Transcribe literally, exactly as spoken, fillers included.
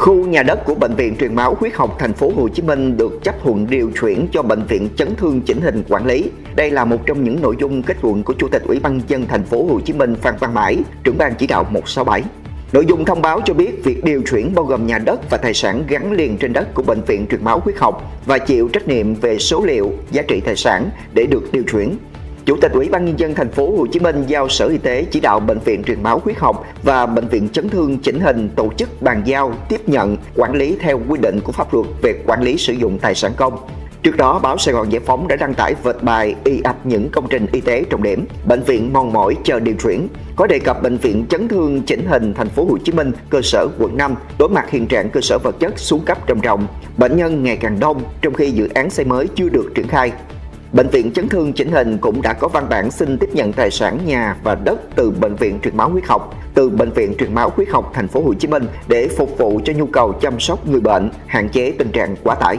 Khu nhà đất của Bệnh viện Truyền máu Huyết học thành phố Hồ Chí Minh được chấp thuận điều chuyển cho Bệnh viện Chấn thương Chỉnh hình quản lý. Đây là một trong những nội dung kết luận của Chủ tịch Ủy ban nhân dân thành phố Hồ Chí Minh Phan Văn Mãi, trưởng ban chỉ đạo một sáu bảy. Nội dung thông báo cho biết việc điều chuyển bao gồm nhà đất và tài sản gắn liền trên đất của Bệnh viện Truyền máu Huyết học và chịu trách nhiệm về số liệu, giá trị tài sản để được điều chuyển. Chủ tịch Ủy ban nhân dân thành phố Hồ Chí Minh giao Sở Y tế chỉ đạo Bệnh viện Truyền máu Huyết học và Bệnh viện Chấn thương Chỉnh hình tổ chức bàn giao, tiếp nhận, quản lý theo quy định của pháp luật về quản lý sử dụng tài sản công. Trước đó, Báo Sài Gòn Giải Phóng đã đăng tải vệt bài y ạch những công trình y tế trọng điểm, bệnh viện mòn mỏi chờ điều chuyển, có đề cập Bệnh viện Chấn thương Chỉnh hình thành phố Hồ Chí Minh, cơ sở quận năm đối mặt hiện trạng cơ sở vật chất xuống cấp trầm trọng, bệnh nhân ngày càng đông trong khi dự án xây mới chưa được triển khai. Bệnh viện Chấn thương Chỉnh hình cũng đã có văn bản xin tiếp nhận tài sản nhà và đất từ Bệnh viện Truyền máu Huyết học, từ Bệnh viện Truyền máu Huyết học thành phố Hồ Chí Minh để phục vụ cho nhu cầu chăm sóc người bệnh, hạn chế tình trạng quá tải.